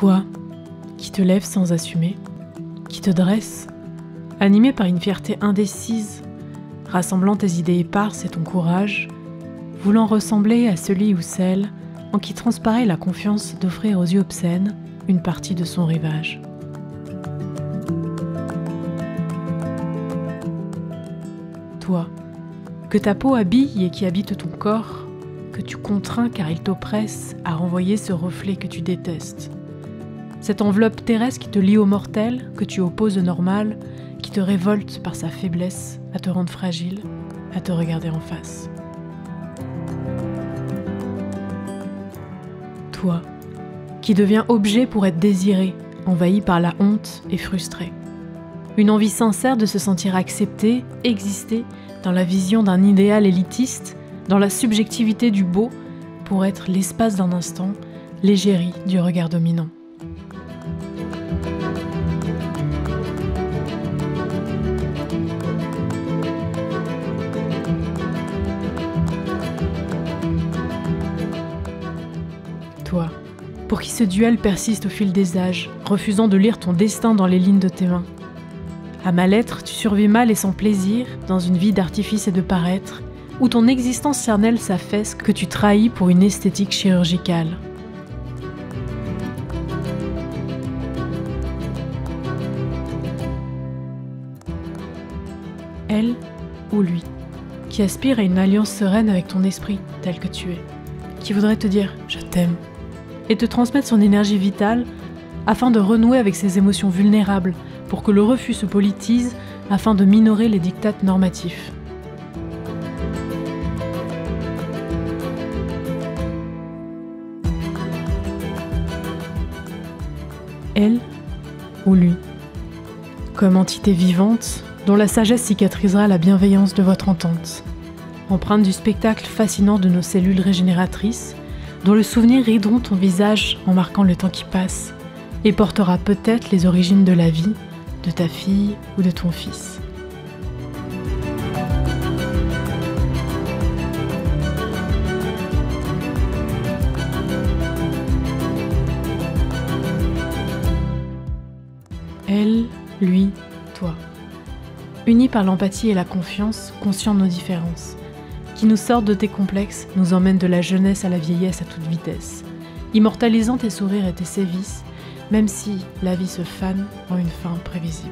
Toi, qui te lèves sans assumer, qui te dresse, animé par une fierté indécise, rassemblant tes idées éparses et ton courage, voulant ressembler à celui ou celle en qui transparaît la confiance d'offrir aux yeux obscènes une partie de son rivage. Toi, que ta peau habille et qui habite ton corps, que tu contrains car il t'oppresse à renvoyer ce reflet que tu détestes. Cette enveloppe terrestre qui te lie au mortel, que tu opposes au normal, qui te révolte par sa faiblesse à te rendre fragile, à te regarder en face. Toi, qui deviens objet pour être désiré, envahi par la honte et frustré. Une envie sincère de se sentir accepté, exister, dans la vision d'un idéal élitiste, dans la subjectivité du beau, pour être l'espace d'un instant, l'égérie du regard dominant. Toi, pour qui ce duel persiste au fil des âges, refusant de lire ton destin dans les lignes de tes mains. À ma lettre, tu survis mal et sans plaisir, dans une vie d'artifice et de paraître, où ton existence charnelle s'affaisse que tu trahis pour une esthétique chirurgicale. Elle ou lui, qui aspire à une alliance sereine avec ton esprit tel que tu es, qui voudrait te dire « je t'aime ». Et te transmettre son énergie vitale afin de renouer avec ses émotions vulnérables pour que le refus se politise afin de minorer les dictats normatifs. Elle ou lui, comme entité vivante dont la sagesse cicatrisera la bienveillance de votre entente, empreinte du spectacle fascinant de nos cellules régénératrices, dont le souvenir rideront ton visage en marquant le temps qui passe et portera peut-être les origines de la vie, de ta fille ou de ton fils. Elle, lui, toi. Unis par l'empathie et la confiance, conscients de nos différences, qui nous sortent de tes complexes, nous emmènent de la jeunesse à la vieillesse à toute vitesse, immortalisant tes sourires et tes sévices, même si la vie se fane en une fin prévisible.